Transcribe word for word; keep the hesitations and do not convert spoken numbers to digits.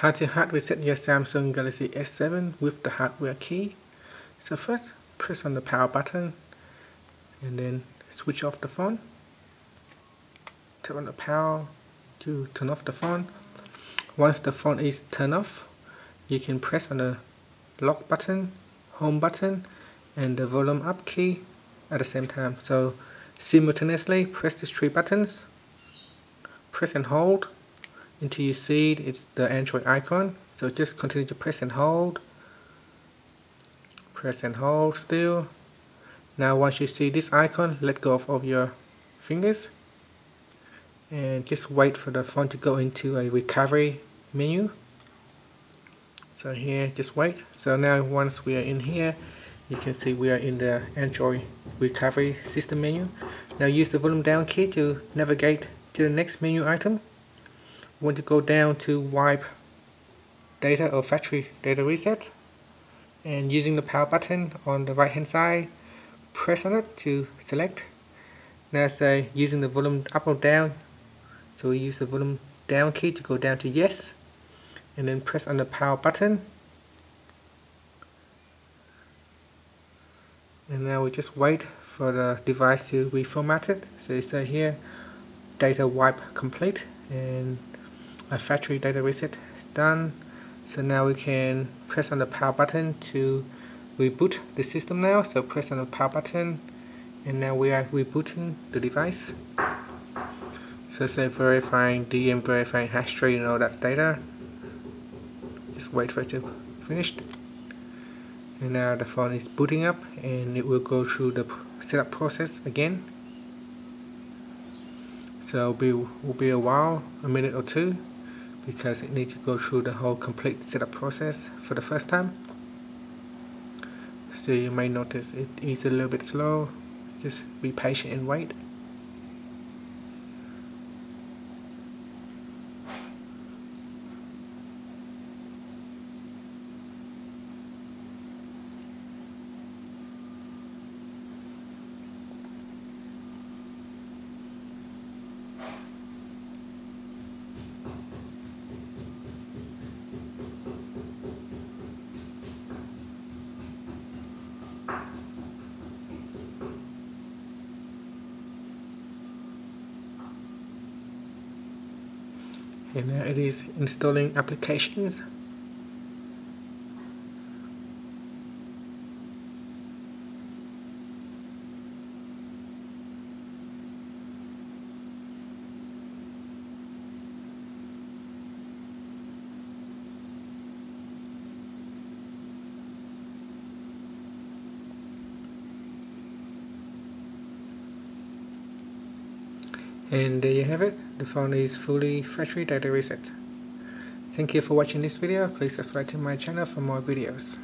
How to hard reset your Samsung Galaxy S seven with the hardware key. So first, press on the power button and then switch off the phone. Tap on the power to turn off the phone. Once the phone is turned off, you can press on the lock button, home button, and the volume up key at the same time. So simultaneously press these three buttons, press and hold until you see it's the Android icon. So just continue to press and hold, press and hold still. Now once you see this icon, let go of, of your fingers and just wait for the phone to go into a recovery menu. So here, just wait. So now once we are in here, you can see we are in the Android recovery system menu. Now use the volume down key to navigate to the next menu item. Want to go down to wipe data or factory data reset, and using the power button on the right hand side, press on it to select. Now say using the volume up or down, so we use the volume down key to go down to yes, and then press on the power button, and now we just wait for the device to reformat it. So you say here data wipe complete, and a factory data reset is done. So now we can press on the power button to reboot the system now. So press on the power button, and now we are rebooting the device. So say verifying D M, verifying hash tree and all that data. Just wait for it to finish. And now the phone is booting up, and it will go through the setup process again. So it will, will be a while, a minute or two, because it needs to go through the whole complete setup process for the first time. So you may notice it is a little bit slow. Just be patient and wait. And now it is installing applications. And there you have it, the phone is fully factory data reset. Thank you for watching this video, please subscribe to my channel for more videos.